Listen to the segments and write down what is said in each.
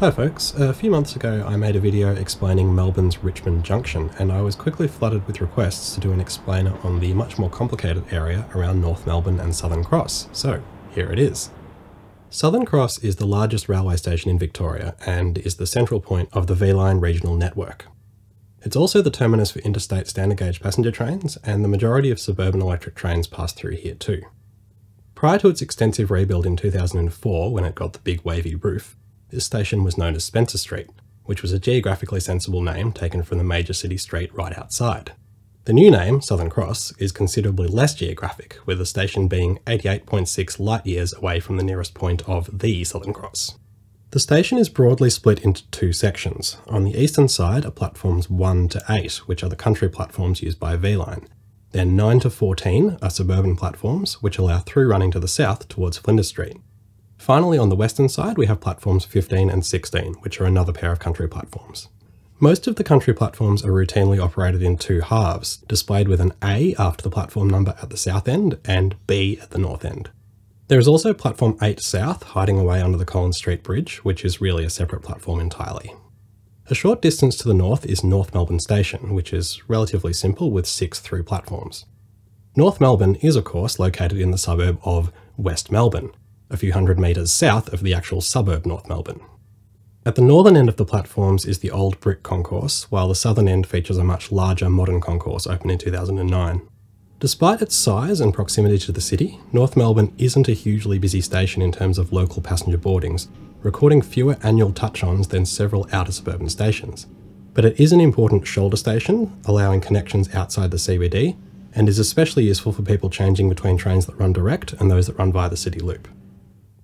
Hi folks, a few months ago I made a video explaining Melbourne's Richmond Junction, and I was quickly flooded with requests to do an explainer on the much more complicated area around North Melbourne and Southern Cross, so here it is. Southern Cross is the largest railway station in Victoria, and is the central point of the V-Line regional network. It's also the terminus for interstate standard gauge passenger trains, and the majority of suburban electric trains pass through here too. Prior to its extensive rebuild in 2004, when it got the big wavy roof, this station was known as Spencer Street, which was a geographically sensible name taken from the major city street right outside. The new name, Southern Cross, is considerably less geographic, with the station being 88.6 light years away from the nearest point of the Southern Cross. The station is broadly split into two sections. On the eastern side are platforms 1 to 8, which are the country platforms used by V-Line. Then 9 to 14 are suburban platforms, which allow through running to the south towards Flinders Street. Finally, on the western side we have platforms 15 and 16, which are another pair of country platforms. Most of the country platforms are routinely operated in two halves, displayed with an A after the platform number at the south end and B at the north end. There is also Platform 8 South, hiding away under the Collins Street Bridge, which is really a separate platform entirely. A short distance to the north is North Melbourne Station, which is relatively simple with 6 through platforms. North Melbourne is of course located in the suburb of West Melbourne, a few hundred metres south of the actual suburb North Melbourne. At the northern end of the platforms is the old brick concourse, while the southern end features a much larger modern concourse opened in 2009. Despite its size and proximity to the city, North Melbourne isn't a hugely busy station in terms of local passenger boardings, recording fewer annual touch-ons than several outer suburban stations. But it is an important shoulder station, allowing connections outside the CBD, and is especially useful for people changing between trains that run direct and those that run via the City Loop.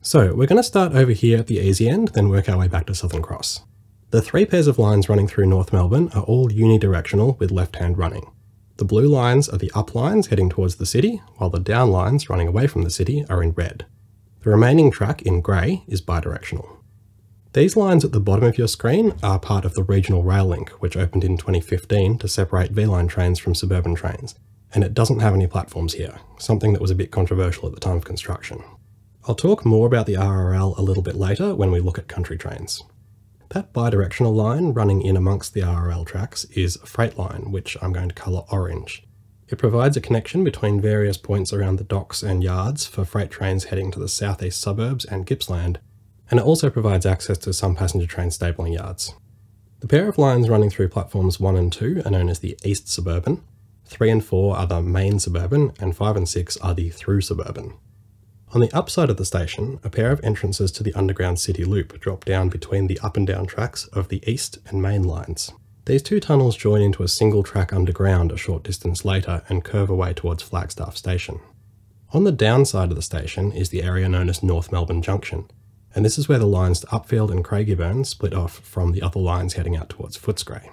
So we're going to start over here at the easy end, then work our way back to Southern Cross. The three pairs of lines running through North Melbourne are all unidirectional with left-hand running. The blue lines are the up lines heading towards the city, while the down lines running away from the city are in red. The remaining track in grey is bidirectional. These lines at the bottom of your screen are part of the Regional Rail Link, which opened in 2015 to separate V-Line trains from suburban trains, and it doesn't have any platforms here, something that was a bit controversial at the time of construction. I'll talk more about the RRL a little bit later when we look at country trains. That bidirectional line running in amongst the RRL tracks is a freight line, which I'm going to colour orange. It provides a connection between various points around the docks and yards for freight trains heading to the southeast suburbs and Gippsland, and it also provides access to some passenger train stabling yards. The pair of lines running through platforms 1 and 2 are known as the east suburban, 3 and 4 are the main suburban, and 5 and 6 are the through suburban. On the upside of the station, a pair of entrances to the underground City Loop drop down between the up and down tracks of the east and main lines. These two tunnels join into a single track underground a short distance later and curve away towards Flagstaff Station. On the downside of the station is the area known as North Melbourne Junction, and this is where the lines to Upfield and Craigieburn split off from the other lines heading out towards Footscray.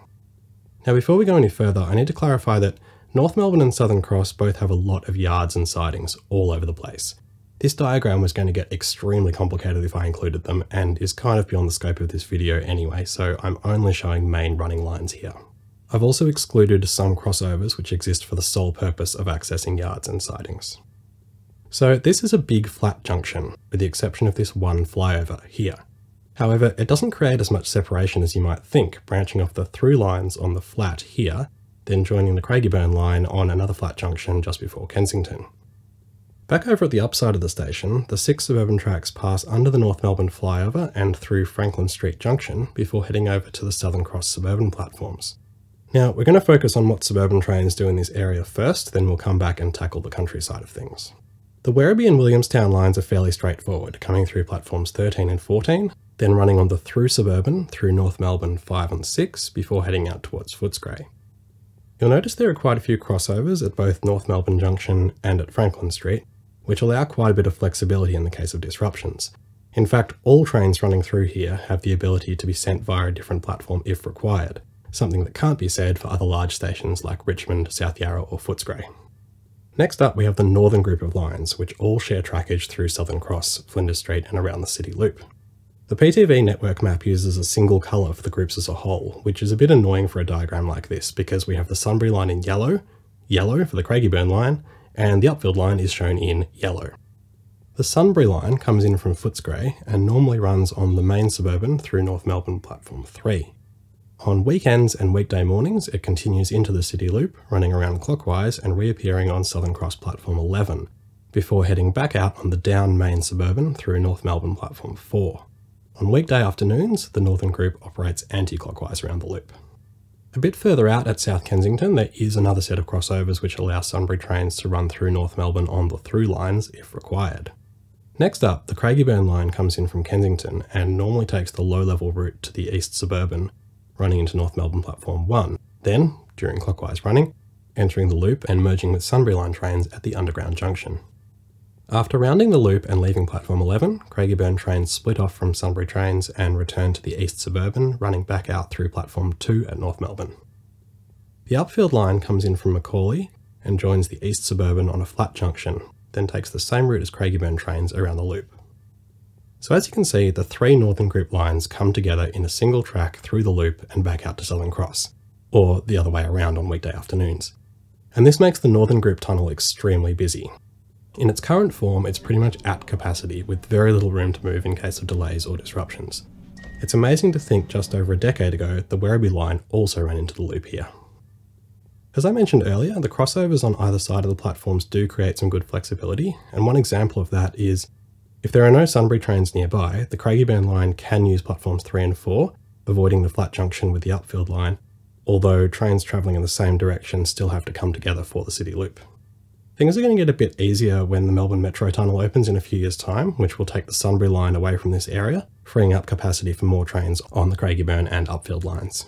Now before we go any further, I need to clarify that North Melbourne and Southern Cross both have a lot of yards and sidings all over the place. This diagram was going to get extremely complicated if I included them, and is kind of beyond the scope of this video anyway, so I'm only showing main running lines here. I've also excluded some crossovers which exist for the sole purpose of accessing yards and sidings. So this is a big flat junction, with the exception of this one flyover here. However, it doesn't create as much separation as you might think, branching off the through lines on the flat here, then joining the Craigieburn line on another flat junction just before Kensington. Back over at the upside of the station, the 6 suburban tracks pass under the North Melbourne flyover and through Franklin Street Junction before heading over to the Southern Cross suburban platforms. Now we're going to focus on what suburban trains do in this area first, then we'll come back and tackle the countryside of things. The Werribee and Williamstown lines are fairly straightforward, coming through platforms 13 and 14, then running on the through suburban through North Melbourne 5 and 6 before heading out towards Footscray. You'll notice there are quite a few crossovers at both North Melbourne Junction and at Franklin Street, which allow quite a bit of flexibility in the case of disruptions. In fact, all trains running through here have the ability to be sent via a different platform if required, something that can't be said for other large stations like Richmond, South Yarra or Footscray. Next up we have the northern group of lines, which all share trackage through Southern Cross, Flinders Street and around the City Loop. The PTV network map uses a single colour for the groups as a whole, which is a bit annoying for a diagram like this because we have the Sunbury line in yellow for the Craigieburn line, and the Upfield line is shown in yellow. The Sunbury line comes in from Footscray and normally runs on the main suburban through North Melbourne Platform 3. On weekends and weekday mornings it continues into the City Loop, running around clockwise and reappearing on Southern Cross Platform 11, before heading back out on the down main suburban through North Melbourne Platform 4. On weekday afternoons, the Northern Group operates anti-clockwise around the loop. A bit further out at South Kensington, there is another set of crossovers which allow Sunbury trains to run through North Melbourne on the through lines if required. Next up, the Craigieburn line comes in from Kensington and normally takes the low-level route to the east suburban, running into North Melbourne Platform 1, then, during clockwise running, entering the loop and merging with Sunbury line trains at the underground junction. After rounding the loop and leaving Platform 11, Craigieburn trains split off from Sunbury trains and return to the east suburban, running back out through Platform 2 at North Melbourne. The Upfield line comes in from Macaulay and joins the east suburban on a flat junction, then takes the same route as Craigieburn trains around the loop. So as you can see, the three Northern Group lines come together in a single track through the loop and back out to Southern Cross, or the other way around on weekday afternoons. And this makes the Northern Group tunnel extremely busy. In its current form, it's pretty much at capacity, with very little room to move in case of delays or disruptions. It's amazing to think just over a decade ago, the Werribee line also ran into the loop here. As I mentioned earlier, the crossovers on either side of the platforms do create some good flexibility, and one example of that is, if there are no Sunbury trains nearby, the Craigieburn line can use platforms 3 and 4, avoiding the flat junction with the Upfield line, although trains travelling in the same direction still have to come together for the City Loop. Things are going to get a bit easier when the Melbourne Metro Tunnel opens in a few years' time, which will take the Sunbury line away from this area, freeing up capacity for more trains on the Craigieburn and Upfield lines.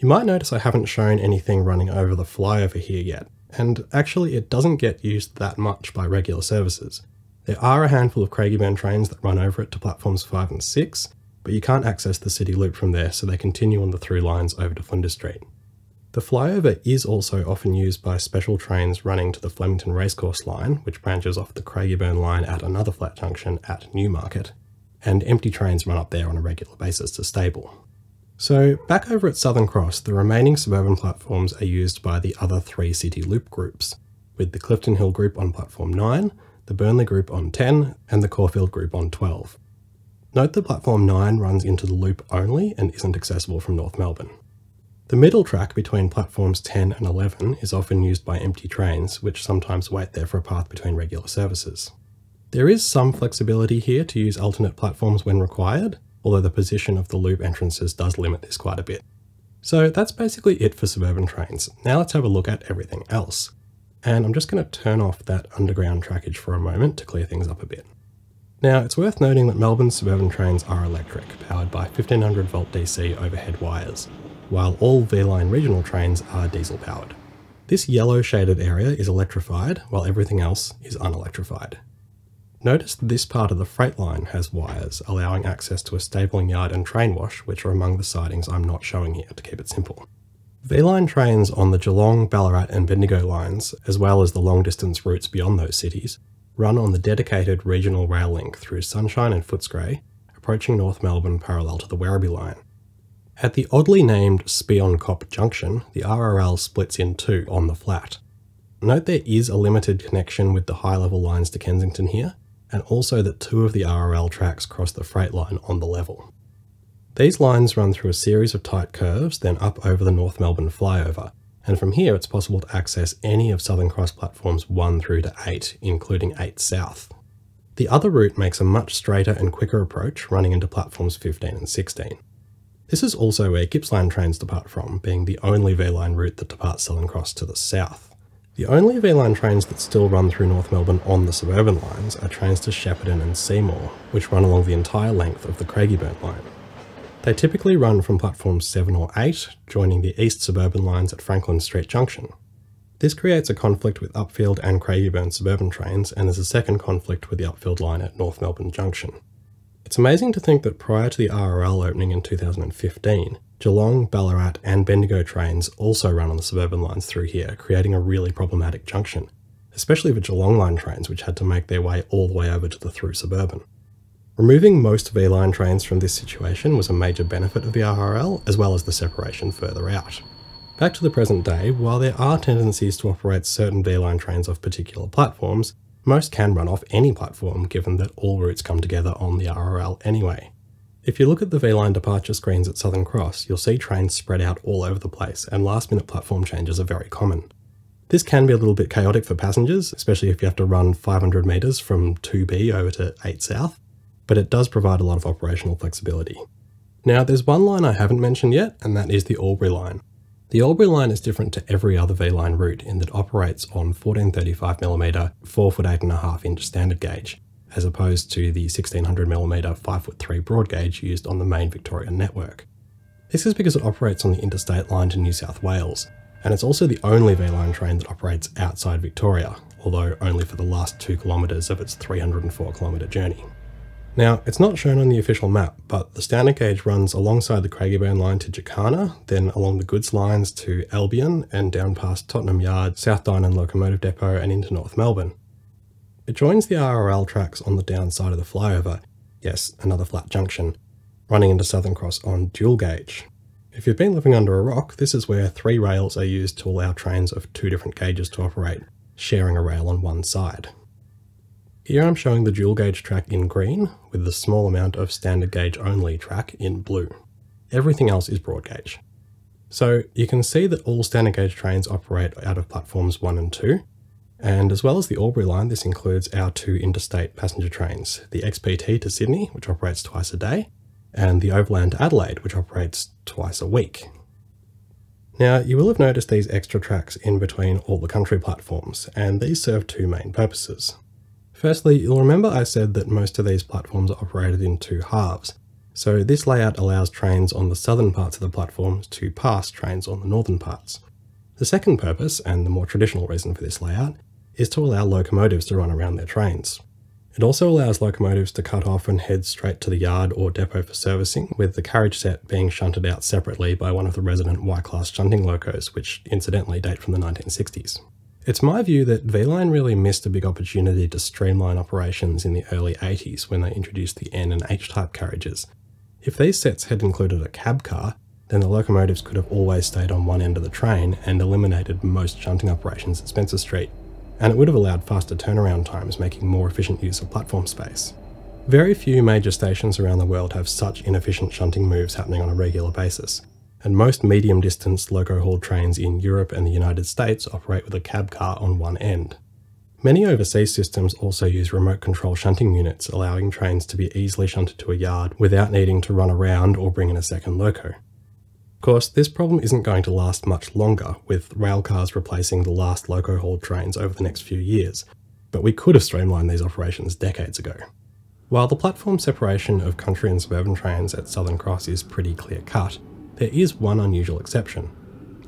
You might notice I haven't shown anything running over the flyover here yet, and actually it doesn't get used that much by regular services. There are a handful of Craigieburn trains that run over it to platforms 5 and 6, but you can't access the City Loop from there, so they continue on the through lines over to Flinders Street. The flyover is also often used by special trains running to the Flemington Racecourse Line, which branches off the Craigieburn line at another flat junction at Newmarket, and empty trains run up there on a regular basis to stable. So back over at Southern Cross, the remaining suburban platforms are used by the other three City Loop groups, with the Clifton Hill group on platform 9, the Burnley group on 10, and the Caulfield group on 12. Note that platform 9 runs into the loop only and isn't accessible from North Melbourne. The middle track between platforms 10 and 11 is often used by empty trains, which sometimes wait there for a path between regular services. There is some flexibility here to use alternate platforms when required, although the position of the loop entrances does limit this quite a bit. So that's basically it for suburban trains. Now let's have a look at everything else. And I'm just going to turn off that underground trackage for a moment to clear things up a bit. Now it's worth noting that Melbourne's suburban trains are electric, powered by 1500 volt DC overhead wires, while all V-Line regional trains are diesel powered. This yellow shaded area is electrified, while everything else is unelectrified. Notice that this part of the freight line has wires, allowing access to a stabling yard and train wash, which are among the sidings I'm not showing here to keep it simple. V-Line trains on the Geelong, Ballarat and Bendigo lines, as well as the long distance routes beyond those cities, run on the dedicated Regional Rail Link through Sunshine and Footscray, approaching North Melbourne parallel to the Werribee line. At the oddly named Spion-Cop Junction, the RRL splits in two on the flat. Note there is a limited connection with the high-level lines to Kensington here, and also that two of the RRL tracks cross the freight line on the level. These lines run through a series of tight curves, then up over the North Melbourne flyover, and from here it's possible to access any of Southern Cross platforms 1 through to 8, including 8 South. The other route makes a much straighter and quicker approach, running into platforms 15 and 16. This is also where Gippsland trains depart from, being the only V-Line route that departs Southern Cross to the south. The only V-Line trains that still run through North Melbourne on the suburban lines are trains to Shepparton and Seymour, which run along the entire length of the Craigieburn line. They typically run from platforms 7 or 8, joining the east suburban lines at Franklin Street Junction. This creates a conflict with Upfield and Craigieburn suburban trains, and there's a second conflict with the Upfield line at North Melbourne Junction. It's amazing to think that prior to the RRL opening in 2015, Geelong, Ballarat and Bendigo trains also run on the suburban lines through here, creating a really problematic junction, especially for Geelong line trains which had to make their way all the way over to the through suburban. Removing most V-Line trains from this situation was a major benefit of the RRL, as well as the separation further out. Back to the present day, while there are tendencies to operate certain V-Line trains off particular platforms, Most can run off any platform given that all routes come together on the RRL anyway. If you look at the V-Line departure screens at Southern Cross, you'll see trains spread out all over the place, and last-minute platform changes are very common. This can be a little bit chaotic for passengers, especially if you have to run 500 metres from 2B over to 8 South, but it does provide a lot of operational flexibility. Now, there's one line I haven't mentioned yet, and that is the Albury line. The Albury line is different to every other V-Line route in that it operates on 1435mm 4'8.5" standard gauge, as opposed to the 1600mm 5'3" broad gauge used on the main Victorian network. This is because it operates on the interstate line to New South Wales, and it's also the only V-Line train that operates outside Victoria, although only for the last 2 kilometres of its 304 kilometre journey. Now, it's not shown on the official map, but the standard gauge runs alongside the Craigieburn line to Jacana, then along the goods lines to Albion, and down past Tottenham Yard, South Dynon Locomotive Depot, and into North Melbourne. It joins the RRL tracks on the downside of the flyover, yes, another flat junction, running into Southern Cross on dual gauge. If you've been living under a rock, this is where 3 rails are used to allow trains of 2 different gauges to operate, sharing a rail on one side. Here I'm showing the dual gauge track in green, with the small amount of standard gauge only track in blue. Everything else is broad gauge. So you can see that all standard gauge trains operate out of platforms 1 and 2, and as well as the Albury line, this includes our 2 interstate passenger trains, the XPT to Sydney, which operates twice a day, and the Overland to Adelaide, which operates twice a week. Now, you will have noticed these extra tracks in between all the country platforms, and these serve 2 main purposes. Firstly, you'll remember I said that most of these platforms are operated in 2 halves, so this layout allows trains on the southern parts of the platforms to pass trains on the northern parts. The second purpose, and the more traditional reason for this layout, is to allow locomotives to run around their trains. It also allows locomotives to cut off and head straight to the yard or depot for servicing, with the carriage set being shunted out separately by one of the resident Y-class shunting locos, which incidentally date from the 1960s. It's my view that V-Line really missed a big opportunity to streamline operations in the early 80s when they introduced the N and H-type carriages. If these sets had included a cab car, then the locomotives could have always stayed on one end of the train and eliminated most shunting operations at Spencer Street, and it would have allowed faster turnaround times, making more efficient use of platform space. Very few major stations around the world have such inefficient shunting moves happening on a regular basis, and most medium-distance loco-hauled trains in Europe and the United States operate with a cab car on one end. Many overseas systems also use remote control shunting units, allowing trains to be easily shunted to a yard without needing to run around or bring in a second loco. Of course, this problem isn't going to last much longer, with railcars replacing the last loco-hauled trains over the next few years, but we could have streamlined these operations decades ago. While the platform separation of country and suburban trains at Southern Cross is pretty clear-cut, there is one unusual exception.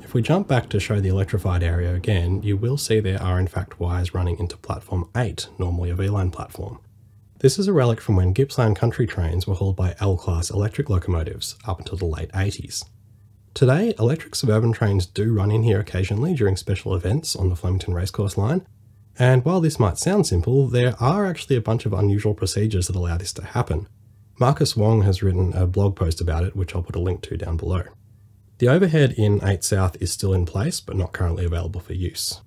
If we jump back to show the electrified area again, you will see there are in fact wires running into Platform 8, normally a V-Line platform. This is a relic from when Gippsland country trains were hauled by L-class electric locomotives up until the late 80s. Today, electric suburban trains do run in here occasionally during special events on the Flemington Racecourse Line, and while this might sound simple, there are actually a bunch of unusual procedures that allow this to happen. Marcus Wong has written a blog post about it, which I'll put a link to down below. The overhead in 8 South is still in place, but not currently available for use.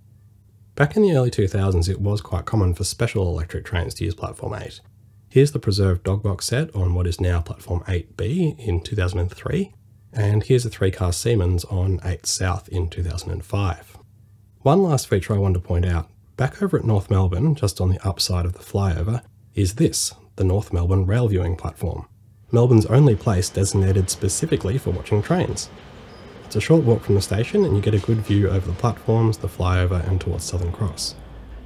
Back in the early 2000s, it was quite common for special electric trains to use Platform 8. Here's the preserved dogbox set on what is now Platform 8B in 2003, and here's a 3-car Siemens on 8 South in 2005. One last feature I wanted to point out, back over at North Melbourne, just on the upside of the flyover, is this, the North Melbourne rail viewing platform, Melbourne's only place designated specifically for watching trains. It's a short walk from the station and you get a good view over the platforms, the flyover and towards Southern Cross.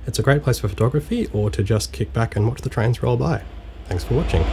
It's a great place for photography or to just kick back and watch the trains roll by. Thanks for watching.